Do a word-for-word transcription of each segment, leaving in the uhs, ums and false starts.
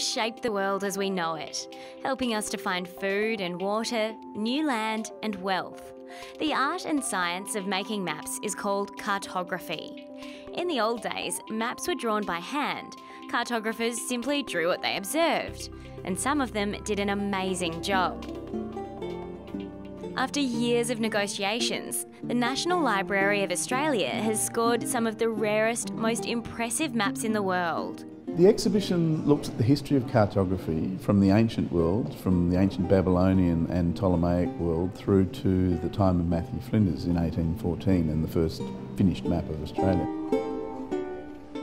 shaped the world as we know it, helping us to find food and water, new land and wealth. The art and science of making maps is called cartography. In the old days, maps were drawn by hand. Cartographers simply drew what they observed, and some of them did an amazing job. After years of negotiations, the National Library of Australia has scored some of the rarest, most impressive maps in the world. The exhibition looks at the history of cartography from the ancient world, from the ancient Babylonian and Ptolemaic world through to the time of Matthew Flinders in eighteen fourteen and the first finished map of Australia.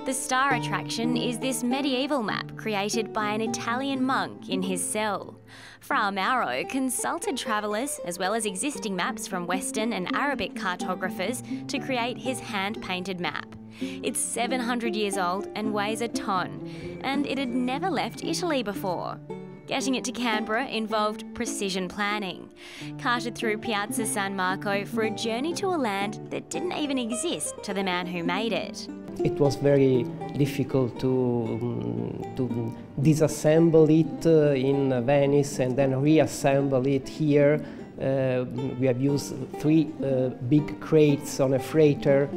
The star attraction is this medieval map created by an Italian monk in his cell. Fra Mauro consulted travellers as well as existing maps from Western and Arabic cartographers to create his hand-painted map. It's seven hundred years old and weighs a ton, and it had never left Italy before. Getting it to Canberra involved precision planning. Carted through Piazza San Marco for a journey to a land that didn't even exist to the man who made it. It was very difficult to, to disassemble it in Venice and then reassemble it here. Uh, we have used three uh, big crates on a freighter.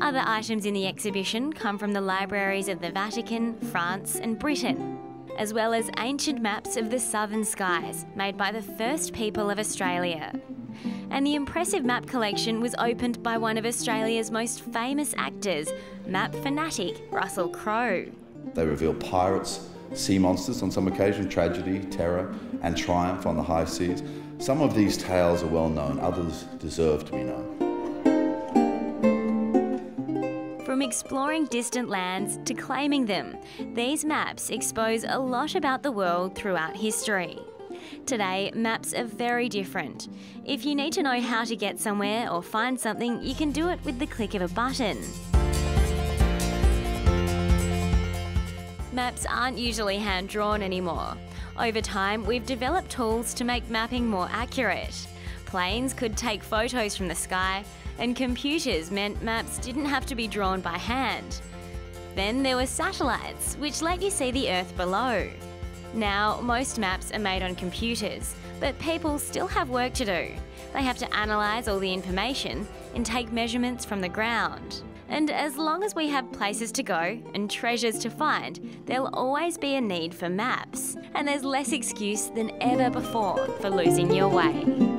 Other items in the exhibition come from the libraries of the Vatican, France and Britain, as well as ancient maps of the southern skies made by the first people of Australia. And the impressive map collection was opened by one of Australia's most famous actors, map fanatic Russell Crowe. They reveal pirates, sea monsters on some occasion, tragedy, terror and triumph on the high seas. Some of these tales are well known, others deserve to be known. From exploring distant lands to claiming them, these maps expose a lot about the world throughout history. Today, maps are very different. If you need to know how to get somewhere or find something, you can do it with the click of a button. Maps aren't usually hand-drawn anymore. Over time, we've developed tools to make mapping more accurate. Planes could take photos from the sky, and computers meant maps didn't have to be drawn by hand. Then there were satellites, which let you see the Earth below. Now, most maps are made on computers, but people still have work to do. They have to analyse all the information and take measurements from the ground. And as long as we have places to go and treasures to find, there'll always be a need for maps. And there's less excuse than ever before for losing your way.